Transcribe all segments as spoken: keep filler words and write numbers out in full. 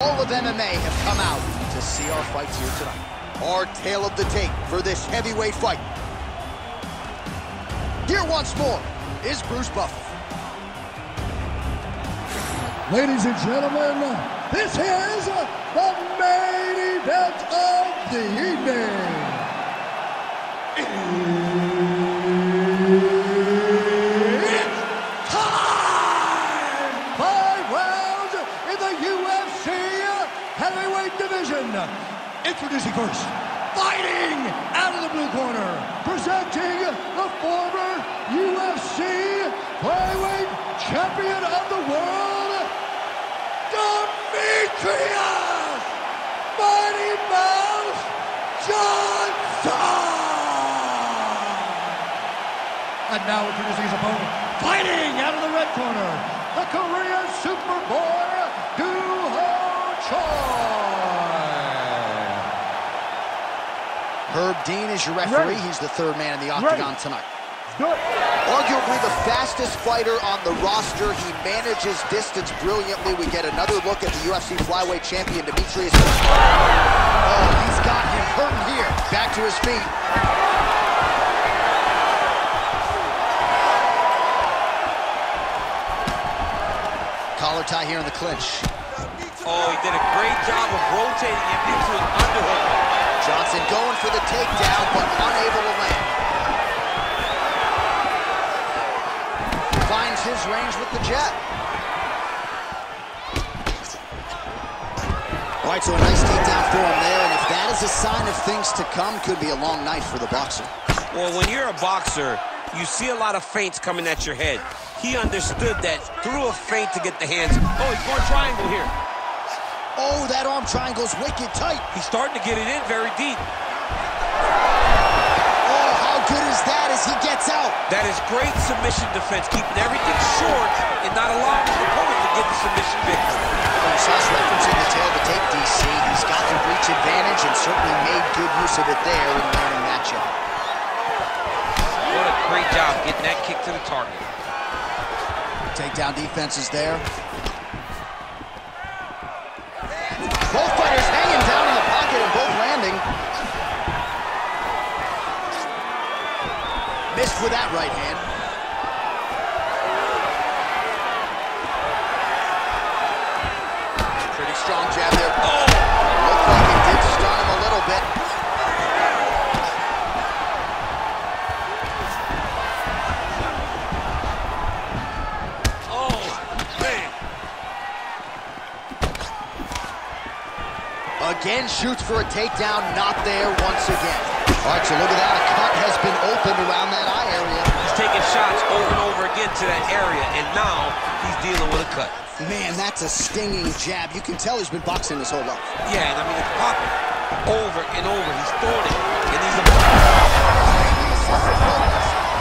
All of M M A have come out to see our fights here tonight. Our tale of the tape for this heavyweight fight. Here once more is Bruce Buffer. Ladies and gentlemen, this is the main event of the evening. It's time! Five rounds in the U F C heavyweight division. Introducing first, fighting out of the blue corner, presenting the former U F C heavyweight champion of the world, Demetrius Mighty Mouse Johnson! And now introducing his opponent, fighting out of the red corner, the Korean Superboy, Du Ho Choi! Herb Dean is your referee. Ready. He's the third man in the octagon Ready. tonight. Good. Arguably the fastest fighter on the roster. He manages distance brilliantly. We get another look at the U F C flyweight champion, Demetrius. Oh, he's got him hurting here. Back to his feet. Collar tie here in the clinch. Oh, he did a great job of rotating him into an underhook. Johnson going for the takedown, but unable to land. Finds his range with the jab. All right, so a nice takedown for him there, and if that is a sign of things to come, could be a long night for the boxer. Well, when you're a boxer, you see a lot of feints coming at your head. He understood that, threw a feint to get the hands. Oh, he's going triangle here. Oh, that arm triangle's wicked tight. He's starting to get it in very deep. Good as that as he gets out. That is great submission defense, keeping everything short and not allowing his opponent to get the submission victory. Sauce referencing the tail to take D C. He's got the reach advantage and certainly made good use of it there in learning that job. What a great job getting that kick to the target. Takedown defense is there. Both fighters hanging down in the pocket and both landing. Missed with that right hand. Pretty strong jab there. Oh! Looked like it did stun him a little bit. Oh, man. Again shoots for a takedown. Not there once again. All right, so look at that. A cut has been opened around that eye area. He's taking shots over and over again to that area, and now he's dealing with a cut. Man, that's a stinging jab. You can tell he's been boxing this whole life. Yeah, and I mean, it's popping over and over. He's throwing it, and he's a...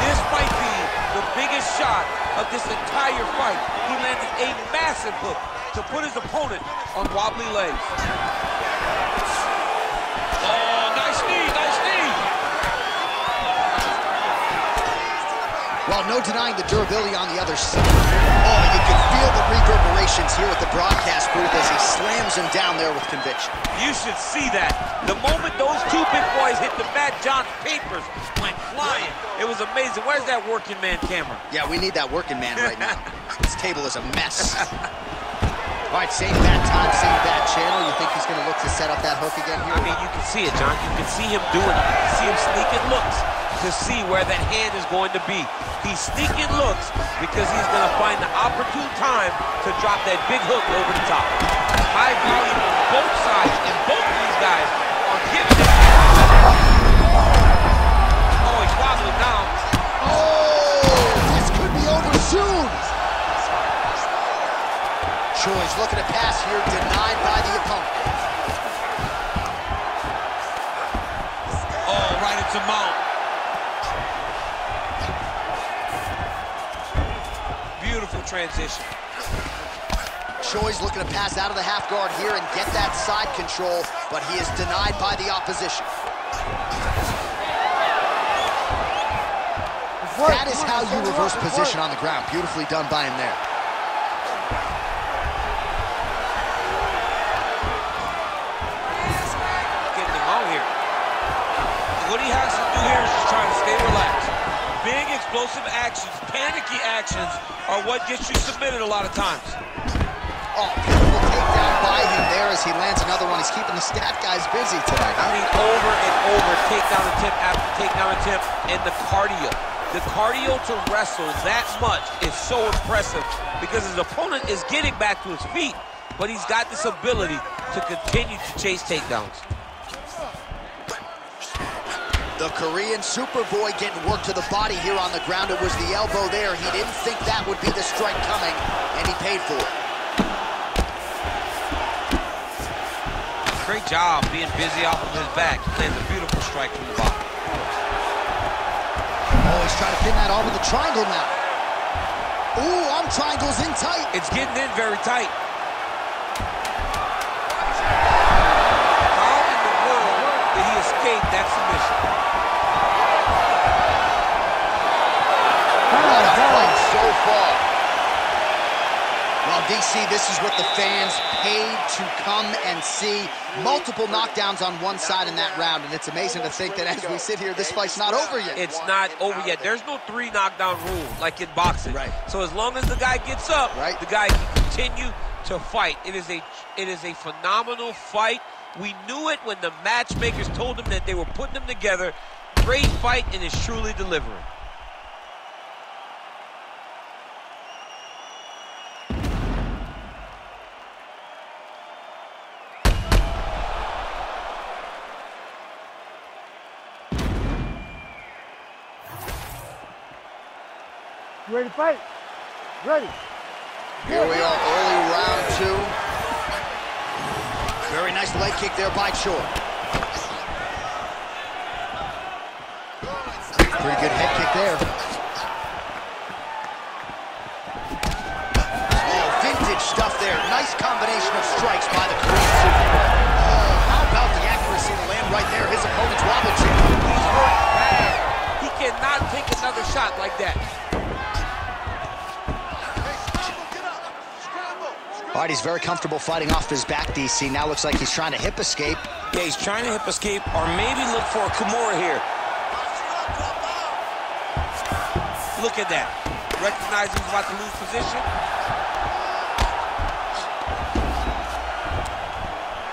This might be the biggest shot of this entire fight. He landed a massive hook to put his opponent on wobbly legs. While no denying the durability on the other side. Oh, you can feel the reverberations here at the broadcast booth as he slams him down there with conviction. You should see that. The moment those two big boys hit the Matt Johnson, papers went flying. It was amazing. Where's that working man camera? Yeah, we need that working man right now. This table is a mess. All right, save that time, save that channel. You think he's going to look to set up that hook again here? I mean, you can see it, John. You can see him doing it. You can see him sneaking looks to see where that hand is going to be. He's sneaking looks because he's going to find the opportune time to drop that big hook over the top. High volume on both sides, and both of these guys are giving it. Oh, he's wobbling down. Oh, this could be over soon. Choi's looking to pass here, denied by the opponent. Oh, right into mount. Beautiful transition. Choi's looking to pass out of the half guard here and get that side control, but he is denied by the opposition. That is how you reverse position on the ground. Beautifully done by him there. explosive actions, panicky actions, are what gets you submitted a lot of times. Oh, beautiful takedown by him there as he lands another one. He's keeping the stat guys busy tonight. I mean, over and over, takedown attempt after takedown attempt, and the cardio. The cardio to wrestle that much is so impressive because his opponent is getting back to his feet, but he's got this ability to continue to chase takedowns. The Korean Superboy getting work to the body here on the ground. It was the elbow there. He didn't think that would be the strike coming, and he paid for it. Great job being busy off of his back. He lands a beautiful strike from the bottom. Oh, he's trying to pin that all with the triangle now. Ooh, arm triangle's in tight. It's getting in very tight. How in the world did he escape that submission? So far. Well, D C, this is what the fans paid to come and see. Multiple knockdowns on one side in that round, and it's amazing to think that as we sit here, this fight's not over yet. It's not over yet. There's no three knockdown rule like in boxing. Right. So as long as the guy gets up, right, the guy can continue to fight. It is a it is a phenomenal fight. We knew it when the matchmakers told them that they were putting them together. Great fight, and it's truly delivering. You ready to fight? Ready. Here we are, early round two. Very nice leg kick there by Choi. Pretty good head kick there. Oh, vintage stuff there. Nice combination of strikes by the Korean Superboy. Oh, how about the accuracy to land right there? His opponent's wobble kick. He's hurt bad. He cannot take another shot like that. All right, he's very comfortable fighting off his back, D C. Now looks like he's trying to hip escape. Yeah, he's trying to hip escape or maybe look for a Kimura here. Look at that. Recognize he's about to lose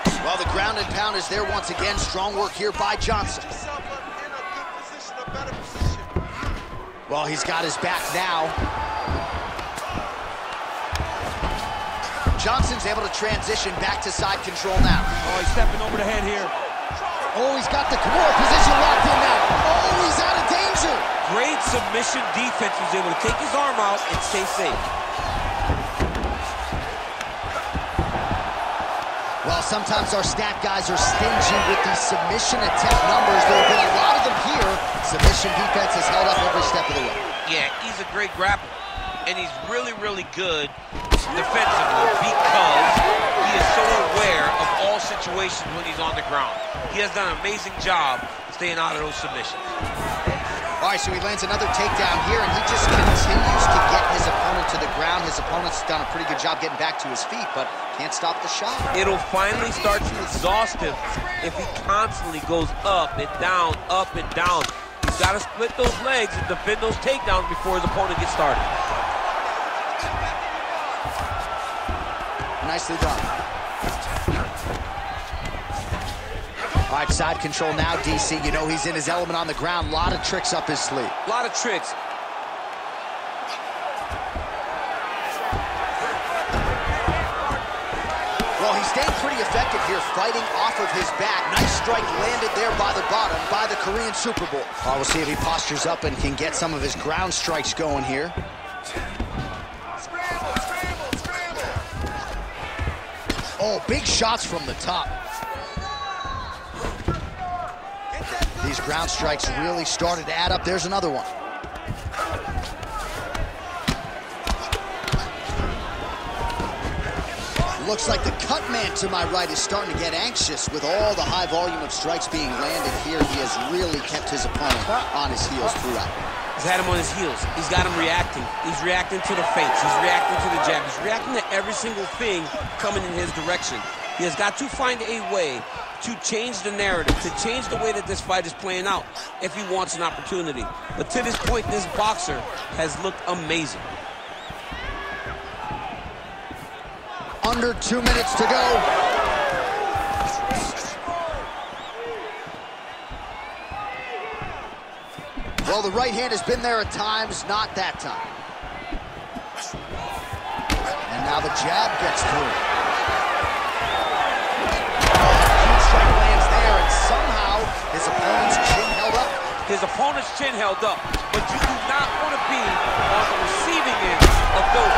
position. Well, the ground and pound is there once again. Strong work here by Johnson. Well, he's got his back now. Johnson's able to transition back to side control now. Oh, he's stepping over the head here. Oh, he's got the Kimura position locked in now. Oh, he's out of danger. Great submission defense. He's able to take his arm out and stay safe. Well, sometimes our stat guys are stingy with these submission attempt numbers. There have been a lot of them here. Submission defense has held up every step of the way. Yeah, he's a great grappler, and he's really, really good defensively because he is so aware of all situations when he's on the ground. He has done an amazing job staying out of those submissions. All right, so he lands another takedown here, and he just continues to get his opponent to the ground. His opponent's done a pretty good job getting back to his feet, but can't stop the shot. It'll finally start to exhaust him if he constantly goes up and down, up and down. He's got to split those legs and defend those takedowns before his opponent gets started. Nicely done. All right, side control now, D C. You know he's in his element on the ground. A lot of tricks up his sleeve. A lot of tricks. Well, he's staying pretty effective here, fighting off of his back. Nice strike landed there by the bottom by the Korean Superboy. All right, we'll see if he postures up and can get some of his ground strikes going here. Oh, big shots from the top. These ground strikes really started to add up. There's another one. Looks like the cut man to my right is starting to get anxious with all the high volume of strikes being landed here. He has really kept his opponent on his heels throughout. He's had him on his heels. He's got him reacting. He's reacting to the feints. He's reacting to the jab. He's reacting to every single thing coming in his direction. He has got to find a way to change the narrative, to change the way that this fight is playing out if he wants an opportunity. But to this point, this boxer has looked amazing. Under two minutes to go. Well, the right hand has been there at times, not that time. And now the jab gets through. Huge strike lands there, and somehow his opponent's chin held up. His opponent's chin held up, but you do not want to be on the receiving end of those.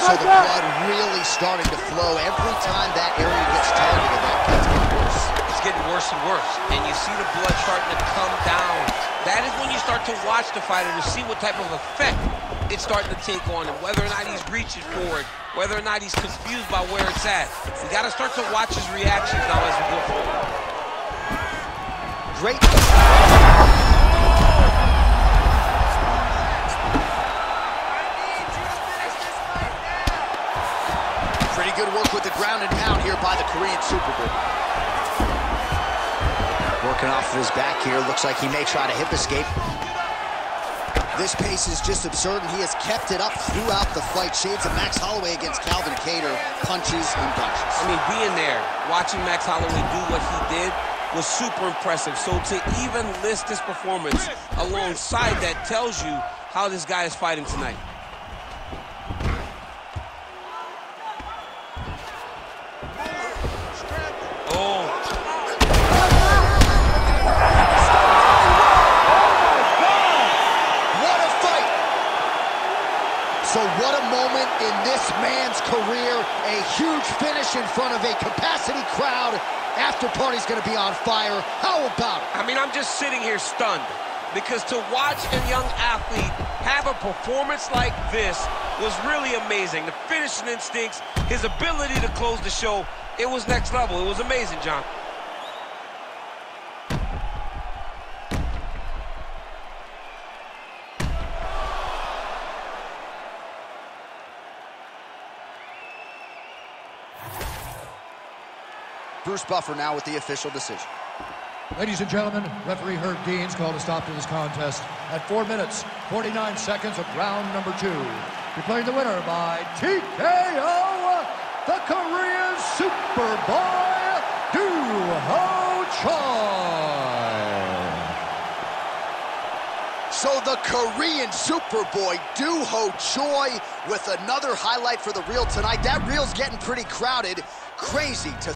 So the blood really starting to flow every time that area gets targeted. That gets worse. Getting worse and worse, and you see the blood starting to come down. That is when you start to watch the fighter to see what type of effect it's starting to take on him, whether or not he's reaching for it, whether or not he's confused by where it's at. You got to start to watch his reactions now as we go forward. Great. Pretty good work with the ground and pound here by the Korean Superboy. Working off of his back here. Looks like he may try to hip escape. This pace is just absurd, and he has kept it up throughout the fight. Shades of Max Holloway against Calvin Cater. Punches and punches. I mean, being there, watching Max Holloway do what he did was super impressive. So to even list this performance alongside that tells you how this guy is fighting tonight. In this man's career, a huge finish in front of a capacity crowd. After party's gonna be on fire. How about it? I mean, I'm just sitting here stunned because to watch a young athlete have a performance like this was really amazing. The finishing instincts, his ability to close the show, it was next level. It was amazing, John. Bruce Buffer now with the official decision. Ladies and gentlemen, referee Herb Deans called a stop to this contest at four minutes, forty-nine seconds of round number two. Declaring the winner by T K O, the Korean Superboy, Du Ho Choi. So the Korean Superboy, Du Ho Choi, with another highlight for the reel tonight. That reel's getting pretty crowded. Crazy to